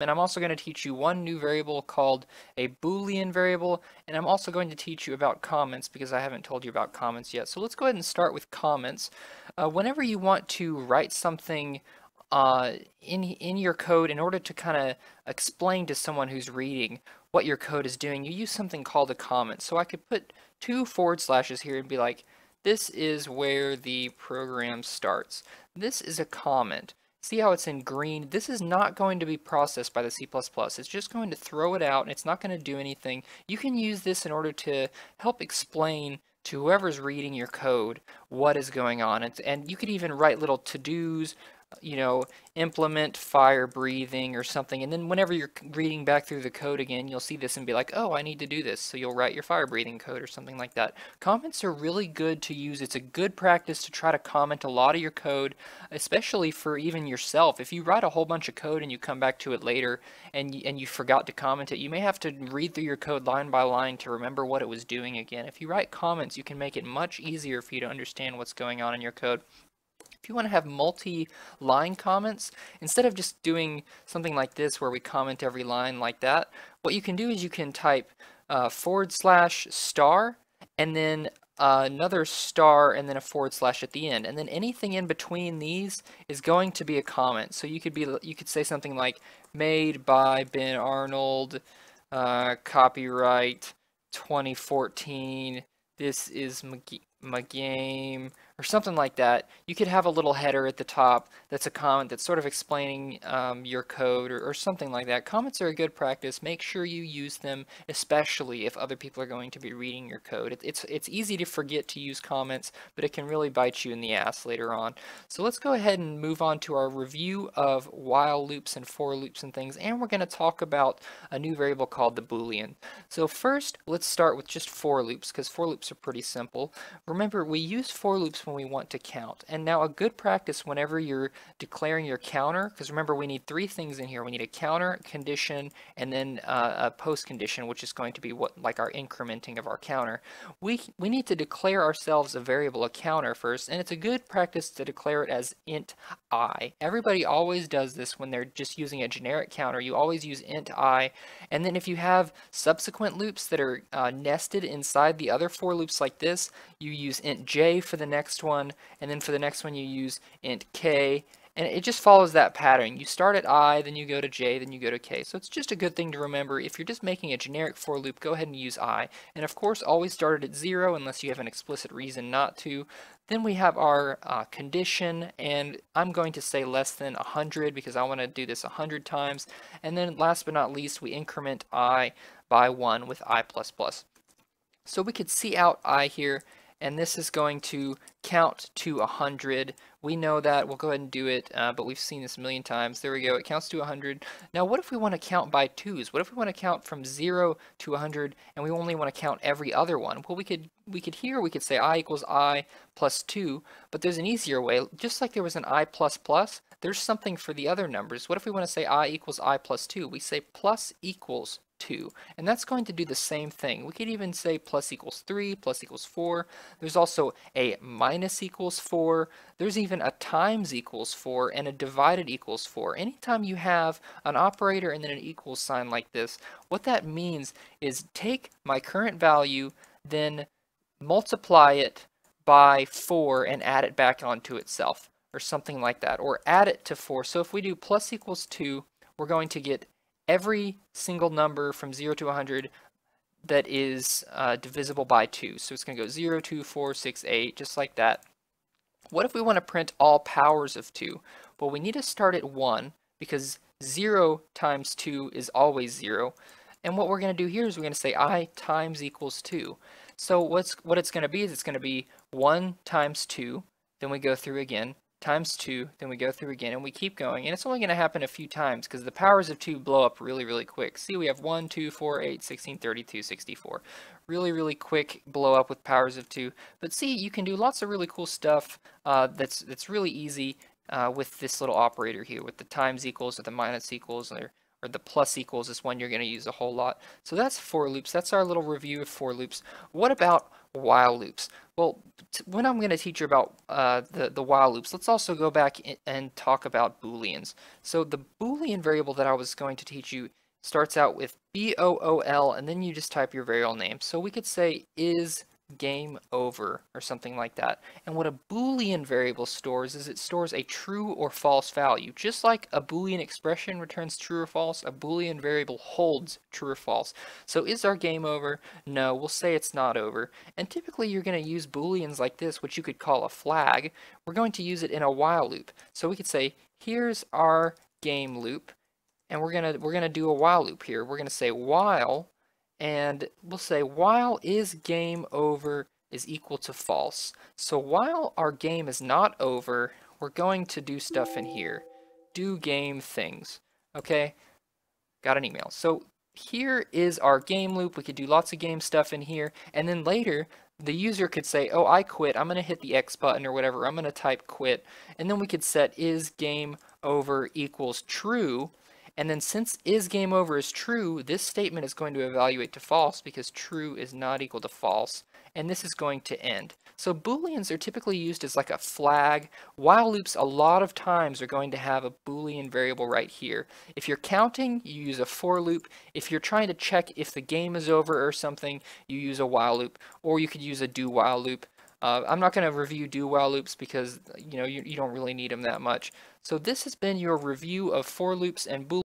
And I'm also going to teach you one new variable called a Boolean variable, and I'm also going to teach you about comments because I haven't told you about comments yet. So let's go ahead and start with comments. Whenever you want to write something in your code in order to kind of explain to someone who's reading what your code is doing, you use something called a comment. So I could put 2 forward slashes here and be like, this is where the program starts. This is a comment. See how it's in green? This is not going to be processed by the C++. It's just going to throw it out and it's not going to do anything. You can use this in order to help explain to whoever's reading your code what is going on. And you could even write little to-dos, you know, implement fire breathing or something. And then whenever you're reading back through the code again, you'll see this and be like, oh, I need to do this. So you'll write your fire breathing code or something like that. Comments are really good to use. It's a good practice to try to comment a lot of your code, especially for even yourself. If you write a whole bunch of code and you come back to it later and you forgot to comment it, you may have to read through your code line by line to remember what it was doing again. If you write comments, you can make it much easier for you to understand what's going on in your code. If you want to have multi-line comments, instead of just doing something like this where we comment every line like that, what you can do is you can type /* and then another star and then a / at the end, and then anything in between these is going to be a comment. So you could say something like made by Ben Arnold, copyright 2014, this is my game, or something like that. You could have a little header at the top that's a comment that's sort of explaining your code or something like that. Comments are a good practice. Make sure you use them, especially if other people are going to be reading your code. It's easy to forget to use comments, but it can really bite you in the ass later on. So let's go ahead and move on to our review of while loops and for loops and things, and we're going to talk about a new variable called the Boolean. So first, let's start with just for loops, because for loops are pretty simple. Remember, we use for loops when we want to count. And now a good practice whenever you're declaring your counter, because remember we need 3 things in here. We need a counter, condition, and then a post condition, which is going to be what, like, our incrementing of our counter. We need to declare ourselves a variable, a counter, first, and it's a good practice to declare it as int I. Everybody always does this when they're just using a generic counter. You always use int I, and then if you have subsequent loops that are nested inside the other for loops like this, you use int j for the next one, and then for the next one you use int k, and it just follows that pattern. You start at I, then you go to j, then you go to k. So it's just a good thing to remember. If you're just making a generic for loop, go ahead and use I, and of course always start it at 0 unless you have an explicit reason not to. Then we have our condition, and I'm going to say less than 100 because I want to do this 100 times, and then last but not least we increment I by 1 with I++. So we could see out I here, and this is going to count to 100. We know that. We'll go ahead and do it, but we've seen this a million times. There we go. It counts to 100. Now, what if we want to count by 2s? What if we want to count from 0 to 100, and we only want to count every other one? Well, we could say I equals I plus 2, but there's an easier way. Just like there was an I plus plus, there's something for the other numbers. What if we want to say I equals I plus 2? We say plus equals 2, and that's going to do the same thing. We could even say plus equals 3, plus equals 4. There's also a minus equals 4. There's even a times equals 4 and a divided equals 4. Anytime you have an operator and then an equal sign like this, what that means is take my current value, then multiply it by 4 and add it back onto itself, or something like that, or add it to 4. So if we do plus equals 2, we're going to get every single number from 0 to 100 that is divisible by 2. So it's going to go 0, 2, 4, 6, 8, just like that. What if we want to print all powers of 2? Well, we need to start at 1 because 0 times 2 is always 0. And what we're going to do here is we're going to say I times equals 2. So what it's going to be is it's going to be 1 times 2, then we go through again, times 2, then we go through again, and we keep going. And it's only going to happen a few times because the powers of 2 blow up really, really quick. See, we have 1, 2, 4, 8, 16, 32, 64. Really, really quick blow up with powers of 2. But see, you can do lots of really cool stuff that's really easy with this little operator here, with the times equals or the minus equals, or or the plus equals is one you're going to use a whole lot. So that's for loops. That's our little review of for loops. What about while loops? Well, when I'm going to teach you about the while loops, let's also go back and talk about Booleans. So the Boolean variable that I was going to teach you starts out with B-O-O-L, and then you just type your variable name. So we could say is game over or something like that. And what a Boolean variable stores is it stores a true or false value. Just like a Boolean expression returns true or false, a Boolean variable holds true or false. So is our game over? No, we'll say it's not over. And typically you're going to use Booleans like this, which you could call a flag. We're going to use it in a while loop. So we could say, here's our game loop, and we're going to do a while loop here. We're going to say while, and we'll say while is game over is equal to false. So while our game is not over, we're going to do stuff in here. Do game things. Okay, got an email. So here is our game loop. We could do lots of game stuff in here. And then later, the user could say, oh, I quit. I'm going to hit the X button or whatever. I'm going to type quit. And then we could set is game over equals true. And then since is game over is true, this statement is going to evaluate to false because true is not equal to false. And this is going to end. So Booleans are typically used as like a flag. While loops a lot of times are going to have a Boolean variable right here. If you're counting, you use a for loop. If you're trying to check if the game is over or something, you use a while loop. Or you could use a do while loop. I'm not going to review do while loops because you don't really need them that much. So this has been your review of for loops and Booleans.